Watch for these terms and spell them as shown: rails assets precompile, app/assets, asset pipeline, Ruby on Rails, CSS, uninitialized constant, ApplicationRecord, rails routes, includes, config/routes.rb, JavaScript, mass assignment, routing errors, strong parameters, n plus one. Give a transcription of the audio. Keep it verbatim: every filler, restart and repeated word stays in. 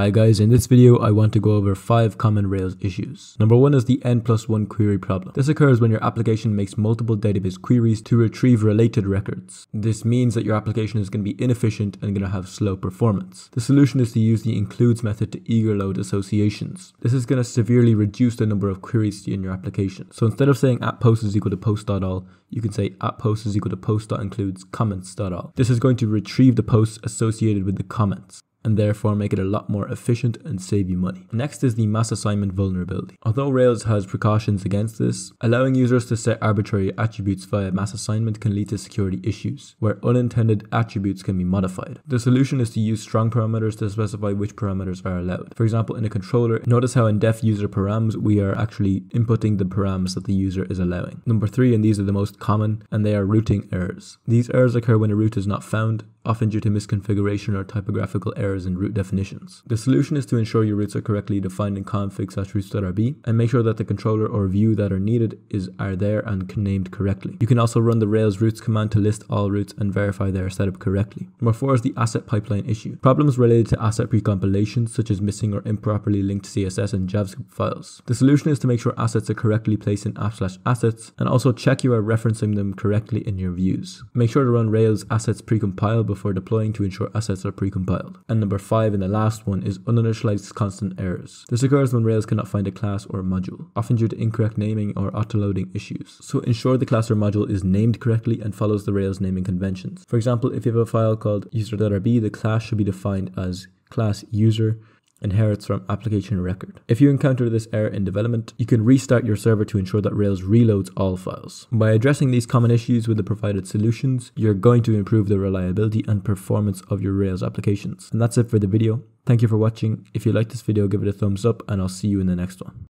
Hi guys, in this video I want to go over five common Rails issues. Number one is the n plus one query problem. This occurs when your application makes multiple database queries to retrieve related records. This means that your application is going to be inefficient and going to have slow performance. The solution is to use the includes method to eager load associations. This is going to severely reduce the number of queries in your application. So instead of saying at post is equal to post.all, you can say at post is equal to post.includes comments.all. This is going to retrieve the posts associated with the comments, and therefore make it a lot more efficient and save you money. Next is the mass assignment vulnerability. Although Rails has precautions against this, allowing users to set arbitrary attributes via mass assignment can lead to security issues, where unintended attributes can be modified. The solution is to use strong parameters to specify which parameters are allowed. For example, in a controller, notice how in def user params, we are actually inputting the params that the user is allowing. Number three, and these are the most common, and they are routing errors. These errors occur when a route is not found, often due to misconfiguration or typographical errors in route definitions. The solution is to ensure your routes are correctly defined in config slash routes dot r b and make sure that the controller or view that are needed is are there and named correctly. You can also run the rails routes command to list all routes and verify they are set up correctly. Number four is the asset pipeline issue. Problems related to asset precompilation, such as missing or improperly linked C S S and JavaScript files. The solution is to make sure assets are correctly placed in app slash assets and also check you are referencing them correctly in your views. Make sure to run rails assets precompile before before deploying to ensure assets are precompiled. And number five, and the last one, is uninitialized constant errors. This occurs when Rails cannot find a class or module, often due to incorrect naming or autoloading issues. So ensure the class or module is named correctly and follows the Rails naming conventions. For example, if you have a file called user dot r b, the class should be defined as class user, inherits from ApplicationRecord. If you encounter this error in development, you can restart your server to ensure that Rails reloads all files. By addressing these common issues with the provided solutions, you're going to improve the reliability and performance of your Rails applications. And that's it for the video. Thank you for watching. If you liked this video, give it a thumbs up, and I'll see you in the next one.